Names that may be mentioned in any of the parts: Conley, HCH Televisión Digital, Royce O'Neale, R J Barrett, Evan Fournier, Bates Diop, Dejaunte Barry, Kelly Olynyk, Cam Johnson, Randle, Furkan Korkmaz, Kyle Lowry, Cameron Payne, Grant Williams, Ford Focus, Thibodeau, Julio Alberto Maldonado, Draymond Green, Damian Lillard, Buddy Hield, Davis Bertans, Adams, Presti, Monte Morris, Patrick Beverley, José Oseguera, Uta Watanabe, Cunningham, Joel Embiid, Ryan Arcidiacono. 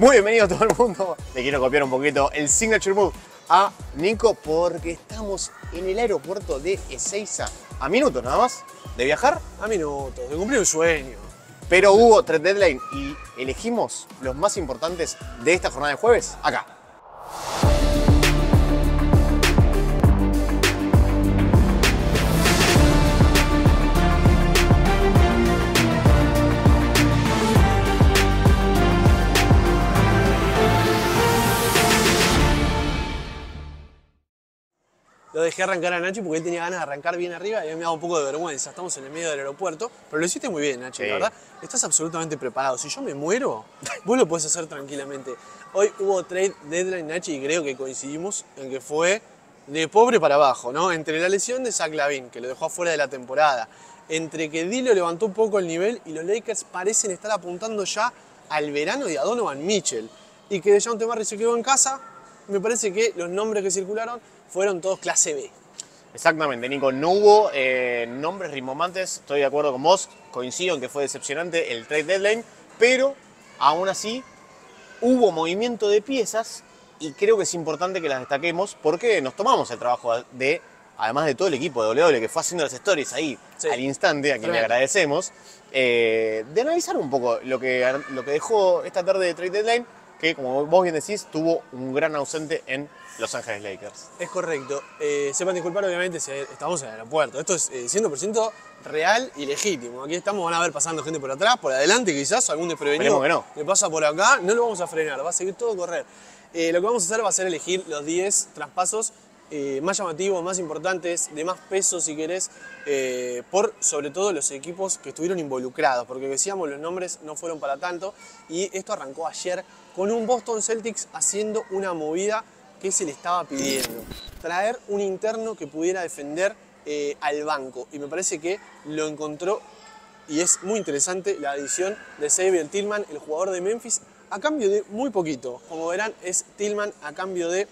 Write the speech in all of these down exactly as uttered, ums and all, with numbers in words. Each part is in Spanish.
Muy bienvenido a todo el mundo. Le quiero copiar un poquito el signature move a Nico porque estamos en el aeropuerto de Ezeiza. A minutos nada más de viajar. A minutos, de cumplir un sueño. Pero hubo tres deadlines y elegimos los más importantes de esta jornada de jueves acá. Lo dejé arrancar a Nacho porque él tenía ganas de arrancar bien arriba y a mí me da un poco de vergüenza. Estamos en el medio del aeropuerto, pero lo hiciste muy bien, Nacho, sí. La verdad. Estás absolutamente preparado. Si yo me muero, vos lo podés hacer tranquilamente. Hoy hubo trade deadline, Nacho, y creo que coincidimos en que fue de pobre para abajo, ¿no? Entre la lesión de Zach Lavin, que lo dejó afuera de la temporada, entre que Dilo levantó un poco el nivel y los Lakers parecen estar apuntando ya al verano de Donovan Mitchell, y que Dejaunte Barry se quedó en casa, me parece que los nombres que circularon fueron todos clase B. Exactamente, Nico. No hubo eh, nombres rimbombantes. Estoy de acuerdo con vos. Coincido en que fue decepcionante el trade deadline. Pero, aún así, hubo movimiento de piezas. Y creo que es importante que las destaquemos porque nos tomamos el trabajo de, además de todo el equipo de W W, que fue haciendo las stories ahí sí, al instante, a quien tremendo. Le agradecemos, eh, de analizar un poco lo que, lo que dejó esta tarde de trade deadline, que, como vos bien decís, tuvo un gran ausente en Los Ángeles Lakers. Es correcto. Eh, sepan disculpar, obviamente, si estamos en el aeropuerto. Esto es eh, cien por ciento real y legítimo. Aquí estamos, van a ver pasando gente por atrás, por adelante quizás, algún desprevenido que no. Le pasa por acá, no lo vamos a frenar, va a seguir todo a correr. Eh, lo que vamos a hacer va a ser elegir los diez traspasos eh, más llamativos, más importantes, de más peso, si querés, eh, por sobre todo los equipos que estuvieron involucrados, porque decíamos los nombres no fueron para tanto, y esto arrancó ayer con un Boston Celtics haciendo una movida que se le estaba pidiendo. Traer un interno que pudiera defender eh, al banco. Y me parece que lo encontró, y es muy interesante, la adición de Xavier Tillman, el jugador de Memphis, a cambio de muy poquito. Como verán, es Tillman a cambio de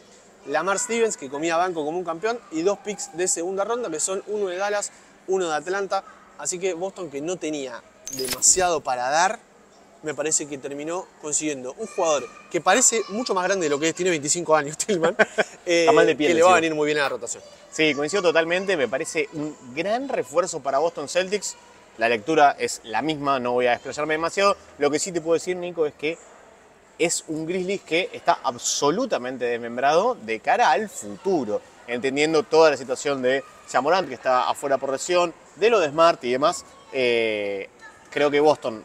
Lamar Stevens, que comía banco como un campeón, y dos picks de segunda ronda, que son uno de Dallas, uno de Atlanta. Así que Boston, que no tenía demasiado para dar, me parece que terminó consiguiendo un jugador que parece mucho más grande de lo que es, tiene veinticinco años, Tillman, eh, mal de piel, que le va a venir muy bien a la rotación. Sí, coincido totalmente, me parece un gran refuerzo para Boston Celtics. La lectura es la misma, no voy a desplayarme demasiado. Lo que sí te puedo decir, Nico, es que es un Grizzlies que está absolutamente desmembrado de cara al futuro, entendiendo toda la situación de Samorant, que está afuera por lesión, de lo de Smart y demás. Eh, creo que Boston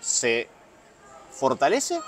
se fortalece,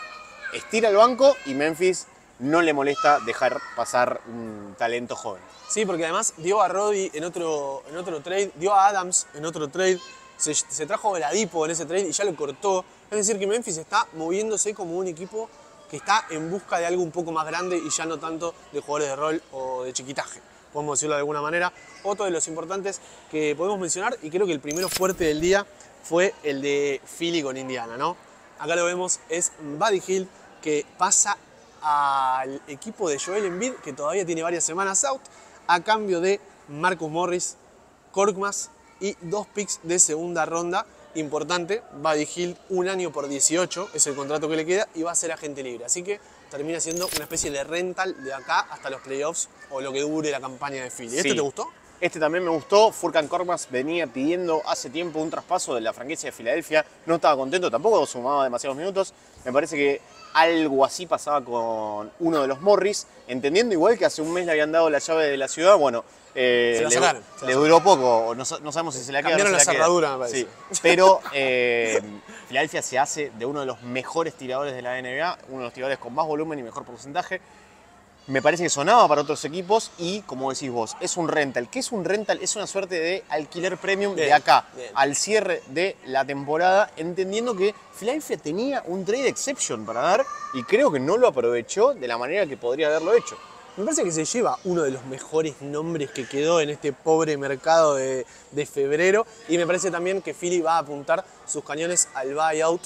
estira el banco y Memphis no le molesta dejar pasar un talento joven. Sí, porque además dio a Roddy en otro, en otro trade, dio a Adams en otro trade, se, se trajo a Veladipo en ese trade y ya lo cortó. Es decir que Memphis está moviéndose como un equipo que está en busca de algo un poco más grande y ya no tanto de jugadores de rol o de chiquitaje, podemos decirlo de alguna manera. Otro de los importantes que podemos mencionar, y creo que el primero fuerte del día, fue el de Philly con Indiana, ¿no? Acá lo vemos, es Buddy Hield, que pasa al equipo de Joel Embiid, que todavía tiene varias semanas out, a cambio de Marcus Morris, Korkmaz y dos picks de segunda ronda. Importante, Buddy Hield, un año por dieciocho, es el contrato que le queda, y va a ser agente libre. Así que termina siendo una especie de rental de acá hasta los playoffs o lo que dure la campaña de Philly. Sí. ¿Este te gustó? Este también me gustó. Furkan Korkmaz venía pidiendo hace tiempo un traspaso de la franquicia de Filadelfia. No estaba contento, tampoco sumaba demasiados minutos. Me parece que algo así pasaba con uno de los Morris. Entendiendo igual que hace un mes le habían dado la llave de la ciudad, bueno, eh, se la sacaron, le, se la le duró poco. No, no sabemos si se la queda. Cambiaron no la, la cerradura, me parece. Sí, pero eh, Filadelfia se hace de uno de los mejores tiradores de la N B A, uno de los tiradores con más volumen y mejor porcentaje. Me parece que sonaba para otros equipos y, como decís vos, es un rental. ¿Qué es un rental? Es una suerte de alquiler premium bien, de acá, bien. al cierre de la temporada, entendiendo que Philadelphia tenía un trade exception para dar y creo que no lo aprovechó de la manera que podría haberlo hecho. Me parece que se lleva uno de los mejores nombres que quedó en este pobre mercado de, de febrero, y me parece también que Philly va a apuntar sus cañones al buyout.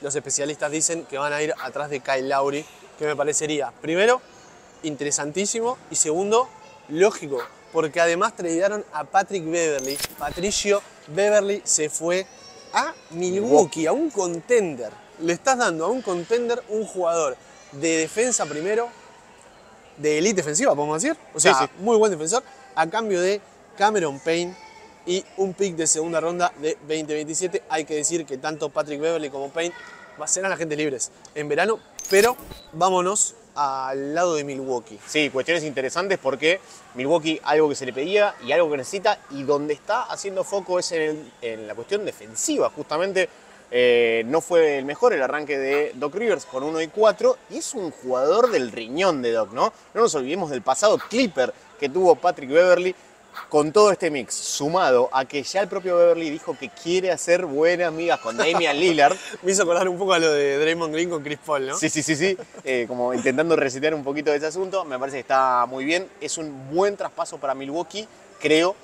Los especialistas dicen que van a ir atrás de Kyle Lowry, que me parecería, primero, interesantísimo, y segundo, lógico, porque además tradearon a Patrick Beverley. Patricio Beverley se fue a Milwaukee, a un contender. le estás dando a un contender un jugador de defensa primero, de elite defensiva, podemos decir. O sea, sí, sí. muy buen defensor, a cambio de Cameron Payne y un pick de segunda ronda de veinte veintisiete. Hay que decir que tanto Patrick Beverley como Payne va a ser a las agentes libres en verano, pero vámonos al lado de Milwaukee. Sí, cuestiones interesantes porque Milwaukee, algo que se le pedía y algo que necesita, y donde está haciendo foco es en, el, en la cuestión defensiva. Justamente eh, no fue el mejor el arranque de Doc Rivers con uno y cuatro, y es un jugador del riñón de Doc, ¿no? No nos olvidemos del pasado Clipper que tuvo Patrick Beverley. Con todo este mix, sumado a que ya el propio Beverley dijo que quiere hacer buenas migas con Damian Lillard. Me hizo acordar un poco a lo de Draymond Green con Chris Paul, ¿no? Sí, sí, sí, sí. Eh, como intentando resetear un poquito de ese asunto. Me parece que está muy bien. Es un buen traspaso para Milwaukee, creo.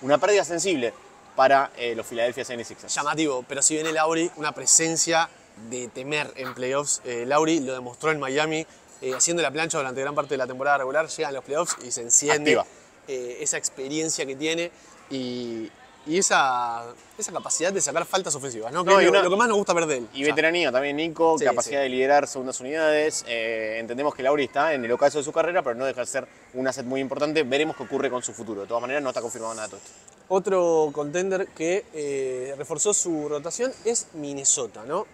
Una pérdida sensible para eh, los Philadelphia setenta y seis ers. Llamativo, pero si viene Lowry, una presencia de temer en playoffs. Eh, Lowry lo demostró en Miami, eh, haciendo la plancha durante gran parte de la temporada regular. Llegan los playoffs y se enciende. Activa. Eh, esa experiencia que tiene y, y esa, esa capacidad de sacar faltas ofensivas, ¿no? No, que una, lo que más nos gusta ver de él. Y o sea, veteranía también, Nico, sí, capacidad sí. de liderar segundas unidades. Eh, entendemos que Lauri está en el ocaso de su carrera, pero no deja de ser un asset muy importante. Veremos qué ocurre con su futuro. De todas maneras, no está confirmado nada todo esto. Otro contender que eh, reforzó su rotación es Minnesota, ¿no?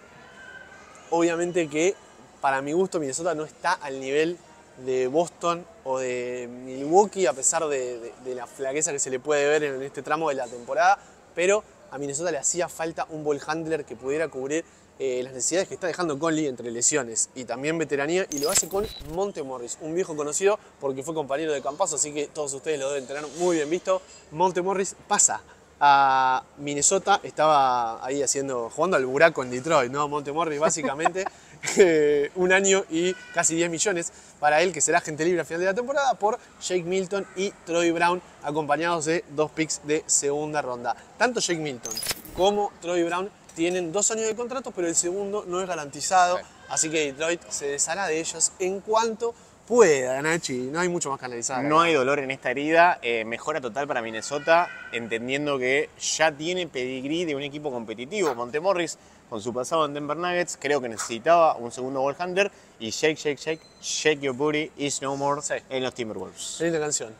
Obviamente que, para mi gusto, Minnesota no está al nivel de Boston o de Milwaukee, a pesar de, de, de la flaqueza que se le puede ver en este tramo de la temporada, pero a Minnesota le hacía falta un ball handler que pudiera cubrir eh, las necesidades que está dejando Conley entre lesiones y también veteranía, y lo hace con Monte Morris, un viejo conocido porque fue compañero de Campazzo, así que todos ustedes lo deben tener muy bien visto. Monte Morris pasa a Minnesota, estaba ahí haciendo, jugando al buraco en Detroit, ¿no? Monte Morris básicamente eh, un año y casi diez millones para él, que será agente libre a final de la temporada, por Jake Milton y Troy Brown, acompañados de dos picks de segunda ronda. Tanto Jake Milton como Troy Brown tienen dos años de contrato, pero el segundo no es garantizado, okay. Así que Detroit se deshará de ellos en cuanto pueda, Nachi, no hay mucho más que analizar. No hay dolor en esta herida, eh, mejora total para Minnesota, entendiendo que ya tiene pedigrí de un equipo competitivo. Monte Morris, con su pasado en Denver Nuggets, creo que necesitaba un segundo ball handler, y shake, shake, shake, shake your booty is no more sí. en los Timberwolves. Linda canción.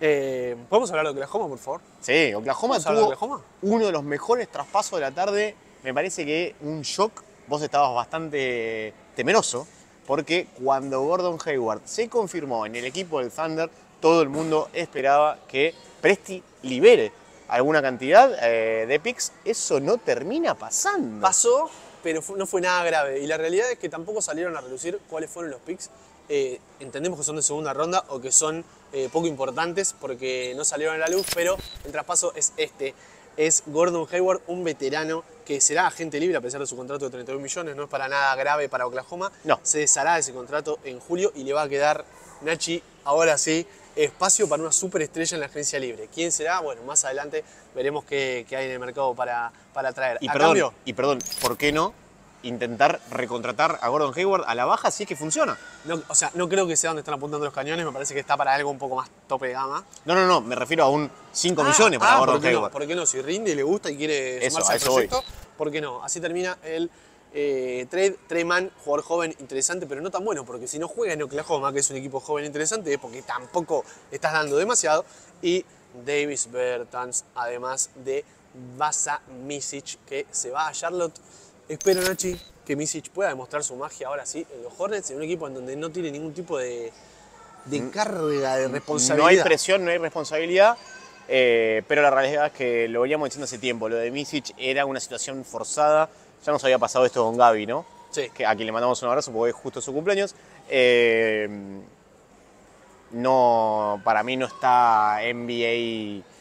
Eh, ¿Podemos hablar de Oklahoma, por favor? Sí, Oklahoma tuvo de Oklahoma? uno de los mejores traspasos de la tarde. Me parece que un shock, vos estabas bastante temeroso. Porque cuando Gordon Hayward se confirmó en el equipo del Thunder, todo el mundo esperaba que Presti libere alguna cantidad eh, de picks. Eso no termina pasando. Pasó, pero fue, no fue nada grave. Y la realidad es que tampoco salieron a relucir cuáles fueron los picks. Eh, entendemos que son de segunda ronda o que son eh, poco importantes porque no salieron a la luz, pero el traspaso es este. Es Gordon Hayward, un veterano que será agente libre a pesar de su contrato de treinta y dos millones. No es para nada grave para Oklahoma. No. Se deshará de ese contrato en julio y le va a quedar, Nachi, ahora sí, espacio para una superestrella en la agencia libre. ¿Quién será? Bueno, más adelante veremos qué, qué hay en el mercado para, para traer. Y, a perdón, cambio, y perdón, ¿por qué no intentar recontratar a Gordon Hayward a la baja si es que funciona? No, o sea, no creo que sea donde están apuntando los cañones, me parece que está para algo un poco más tope de gama. No, no, no, me refiero a un cinco millones para ah, Gordon ¿por Hayward. No, ¿por qué no? Si rinde y le gusta y quiere eso, sumarse al proyecto, voy. ¿por qué no? Así termina el eh, trade. Treyman, jugador joven, interesante, pero no tan bueno, porque si no juega en Oklahoma, que es un equipo joven interesante, es porque tampoco estás dando demasiado. Y Davis Bertans, además de Basa Misic, que se va a Charlotte. Espero, Nachi, que Misic pueda demostrar su magia ahora sí en los Hornets, en un equipo en donde no tiene ningún tipo de, de carga, de responsabilidad. No hay presión, no hay responsabilidad, eh, pero la realidad es que lo veníamos diciendo hace tiempo. Lo de Misic era una situación forzada. Ya nos había pasado esto con Gaby, ¿no? Sí. Que, a quien le mandamos un abrazo porque es justo su cumpleaños. Eh, no, para mí no está N B A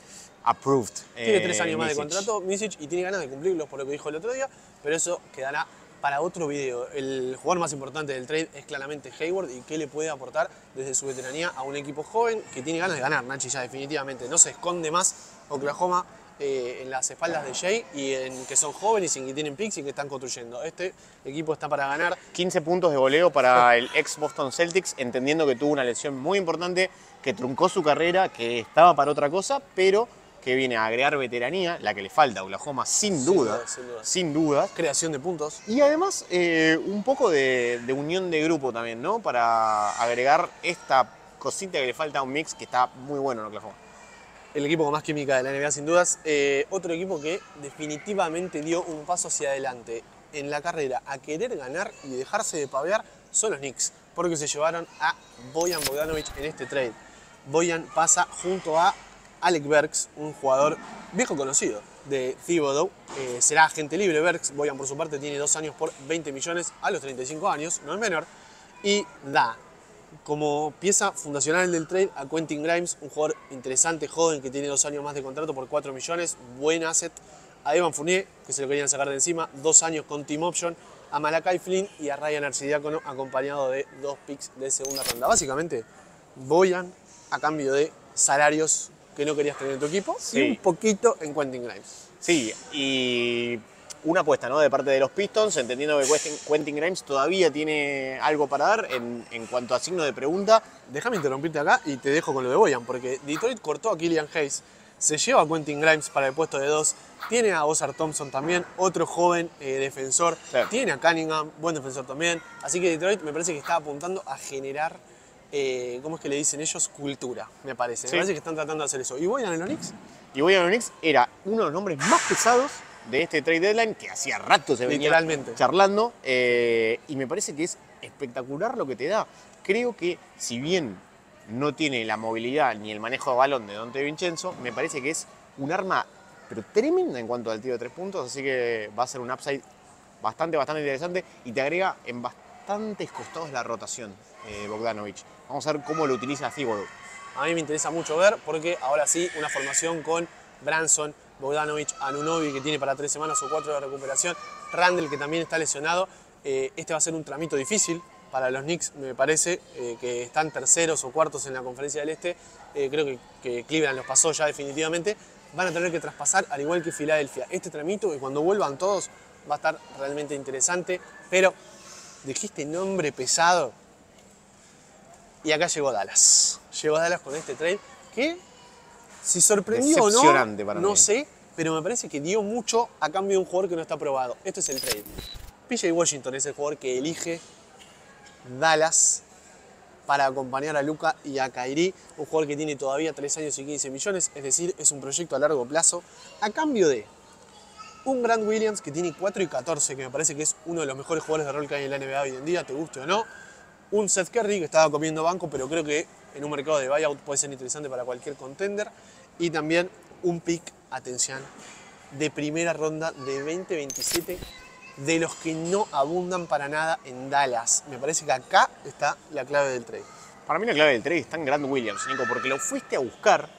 approved. Tiene eh, tres años Misic. más de contrato, Misic, y tiene ganas de cumplirlos por lo que dijo el otro día, pero eso quedará para otro video. El jugador más importante del trade es claramente Hayward y qué le puede aportar desde su veteranía a un equipo joven que tiene ganas de ganar, Nachi, ya definitivamente. No se esconde más Oklahoma eh, en las espaldas de Jay y en que son jóvenes y que tienen picks y que están construyendo. Este equipo está para ganar. quince puntos de voleo para el ex Boston Celtics, entendiendo que tuvo una lesión muy importante que truncó su carrera, que estaba para otra cosa, pero que viene a agregar veteranía, la que le falta a Oklahoma, sin, sin duda, duda, sin duda. Sin dudas. Creación de puntos. Y además, eh, un poco de, de unión de grupo también, ¿no? Para agregar esta cosita que le falta a un mix que está muy bueno en Oklahoma. El equipo con más química de la N B A, sin dudas. Eh, otro equipo que definitivamente dio un paso hacia adelante en la carrera a querer ganar y dejarse de pavear son los Knicks, porque se llevaron a Bojan Bogdanovic en este trade. Bojan pasa junto a Alec Burks, un jugador viejo conocido de Thibodeau. Eh, será agente libre Burks. Bojan, por su parte, tiene dos años por veinte millones a los treinta y cinco años, no es menor. Y da como pieza fundacional del trade a Quentin Grimes, un jugador interesante, joven, que tiene dos años más de contrato por cuatro millones, buen asset. A Evan Fournier, que se lo querían sacar de encima, dos años con team option. A Malakai Flynn y a Ryan Arcidiacono, acompañado de dos picks de segunda ronda. Básicamente, Bojan a cambio de salarios que no querías tener en tu equipo, sí, y un poquito en Quentin Grimes. Sí, y una apuesta, ¿no?, de parte de los Pistons, entendiendo que Quentin Grimes todavía tiene algo para dar en, en cuanto a signo de pregunta. Déjame interrumpirte acá y te dejo con lo de Bojan, porque Detroit cortó a Killian Hayes, se lleva a Quentin Grimes para el puesto de dos, tiene a Ozar Thompson también, otro joven eh, defensor, sí, tiene a Cunningham, buen defensor también, así que Detroit me parece que está apuntando a generar, eh, ¿cómo es que le dicen ellos? Cultura, me parece, sí, me parece que están tratando de hacer eso. ¿Y Bojan en los Knicks? Y Bojan en los Knicks era uno de los nombres más pesados de este trade deadline, que hacía rato se venía charlando, eh, y me parece que es espectacular lo que te da. Creo que, si bien no tiene la movilidad ni el manejo de balón de Donte Vincenzo, me parece que es un arma pero tremenda en cuanto al tiro de tres puntos, así que va a ser un upside bastante, bastante interesante, y te agrega en bastantes costados la rotación, eh, Bogdanovic. Vamos a ver cómo lo utiliza Thibodeau. A mí me interesa mucho ver, porque ahora sí, una formación con Branson, Bogdanovic, Anunoby, que tiene para tres semanas o cuatro de recuperación, Randle, que también está lesionado. Eh, este va a ser un tramito difícil para los Knicks, me parece, eh, que están terceros o cuartos en la Conferencia del Este. Eh, creo que, que Cleveland los pasó ya definitivamente. Van a tener que traspasar, al igual que Filadelfia, este tramito, y cuando vuelvan todos va a estar realmente interesante. Pero dijiste nombre pesado y acá llegó Dallas. Llegó Dallas con este trade que, si sorprendió o no, para no mí. sé, pero me parece que dio mucho a cambio de un jugador que no está probado. Esto es el trade. P J Washington es el jugador que elige Dallas para acompañar a Luka y a Kyrie, un jugador que tiene todavía tres años y quince millones, es decir, es un proyecto a largo plazo, a cambio de un Grant Williams que tiene cuatro y catorce, que me parece que es uno de los mejores jugadores de rol que hay en la N B A hoy en día, te guste o no, un Seth Curry que estaba comiendo banco, pero creo que en un mercado de buyout puede ser interesante para cualquier contender, y también un pick, atención, de primera ronda de veinte veintisiete, de los que no abundan para nada en Dallas. Me parece que acá está la clave del trade. Para mí la clave del trade está en Grant Williams, Nico, porque lo fuiste a buscar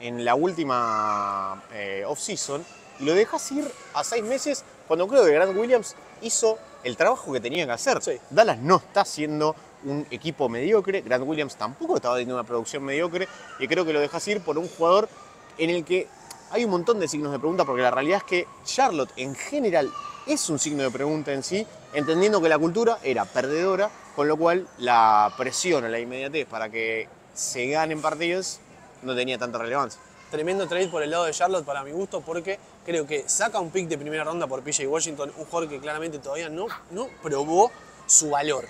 en la última eh, off-season y lo dejas ir a seis meses cuando creo que Grant Williams hizo el trabajo que tenía que hacer. Sí. Dallas no está haciendo un equipo mediocre, Grant Williams tampoco estaba teniendo una producción mediocre, y creo que lo dejas ir por un jugador en el que hay un montón de signos de pregunta, porque la realidad es que Charlotte en general es un signo de pregunta en sí, entendiendo que la cultura era perdedora, con lo cual la presión o la inmediatez para que se ganen partidos no tenía tanta relevancia. Tremendo trade por el lado de Charlotte para mi gusto, porque creo que saca un pick de primera ronda por P J Washington, un jugador que claramente todavía no, no probó su valor.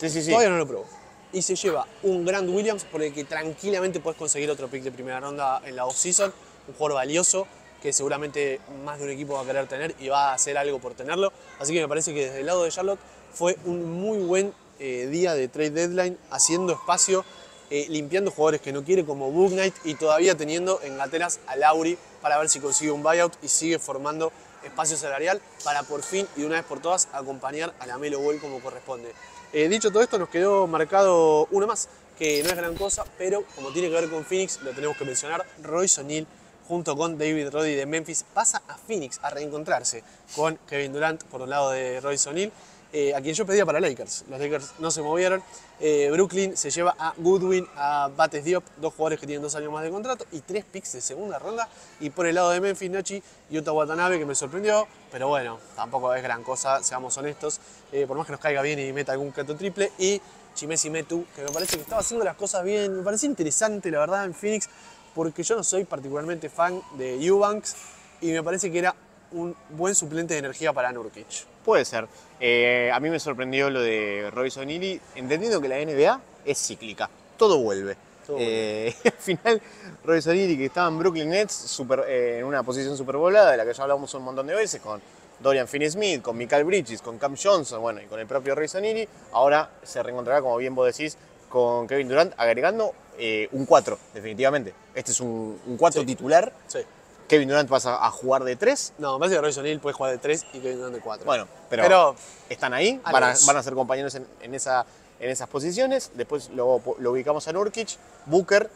Sí, sí, sí. Todavía no lo probó. Y se lleva un Grant Williams por el que tranquilamente puedes conseguir otro pick de primera ronda en la off-season, un jugador valioso, que seguramente más de un equipo va a querer tener y va a hacer algo por tenerlo. Así que me parece que desde el lado de Charlotte fue un muy buen eh, día de trade deadline, haciendo espacio, eh, limpiando jugadores que no quiere como Book Knight, y todavía teniendo en gateras a Lowry para ver si consigue un buyout y sigue formando espacio salarial para por fin y de una vez por todas acompañar a la Melo Ball como corresponde. Eh, dicho todo esto, nos quedó marcado uno más, que no es gran cosa, pero como tiene que ver con Phoenix, lo tenemos que mencionar. Royce O'Neale, junto con David Roddy de Memphis, pasa a Phoenix a reencontrarse con Kevin Durant por un lado de Royce O'Neale, eh, a quien yo pedía para Lakers. Los Lakers no se movieron. Eh, Brooklyn se lleva a Goodwin, a Bates Diop, dos jugadores que tienen dos años más de contrato y tres picks de segunda ronda. Y por el lado de Memphis, Nochi y Uta Watanabe, que me sorprendió, pero bueno, tampoco es gran cosa, seamos honestos, eh, por más que nos caiga bien y meta algún canto triple. Y Chimesi Metu, que me parece que estaba haciendo las cosas bien, me parece interesante, la verdad, en Phoenix. porque yo no soy particularmente fan de Eubanks y me parece que era un buen suplente de energía para Nurkic. Puede ser. Eh, a mí me sorprendió lo de Royce O'Neale, entendiendo que la N B A es cíclica. Todo vuelve. Todo eh, vuelve. Al final, Royce O'Neale, que estaba en Brooklyn Nets super, eh, en una posición supervolada, de la que ya hablamos un montón de veces, con Dorian Finney-Smith, con Mikal Bridges, con Cam Johnson, bueno, y con el propio Royce O'Neale, ahora se reencontrará, como bien vos decís, con Kevin Durant, agregando eh, un cuatro, definitivamente. Este es un cuatro sí. titular. Sí. Kevin Durant pasa a jugar de tres. No, me parece que Royce O'Neale puede jugar de tres y Kevin Durant de cuatro. Bueno, pero, pero están ahí, van a, van a ser compañeros en, en, esa, en esas posiciones. Después lo, lo ubicamos a Nurkic, Booker,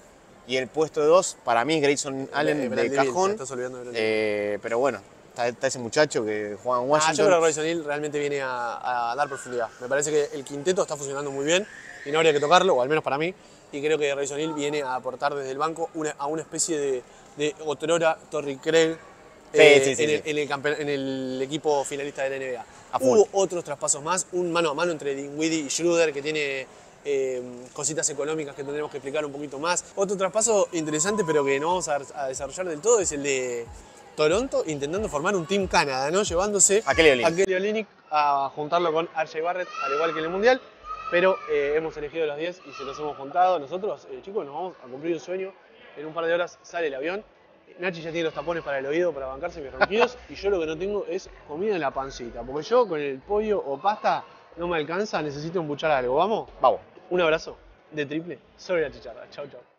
y el puesto de dos, para mí, Grayson Allen de, de, de, de cajón. Estás olvidando de eh, pero bueno, está, está ese muchacho que juega en Washington. Ah, yo creo que Royce O'Neale realmente viene a, a dar profundidad. Me parece que el quinteto está funcionando muy bien y no habría que tocarlo, o al menos para mí. Y creo que Royce O'Neale viene a aportar desde el banco una, a una especie de, de otrora Torrey Craig eh, sí, sí, sí, en, sí. El, en, el en el equipo finalista de la N B A. A Hubo full. otros traspasos más, un mano a mano entre Dinwiddie y Schroeder, que tiene eh, cositas económicas que tendremos que explicar un poquito más. Otro traspaso interesante, pero que no vamos a, a desarrollar del todo, es el de Toronto intentando formar un Team Canadá, ¿no? Llevándose a Kelly Olynyk a juntarlo con R J Barrett, al igual que en el Mundial. Pero eh, hemos elegido los diez y se los hemos contado. Nosotros, eh, chicos, nos vamos a cumplir un sueño. En un par de horas sale el avión. Nachi ya tiene los tapones para el oído, para bancarse mis ronquidos. Y yo lo que no tengo es comida en la pancita. Porque yo con el pollo o pasta no me alcanza. Necesito embuchar algo. ¿Vamos? Vamos. Un abrazo de triple sobre la chicharra. Chau, chau.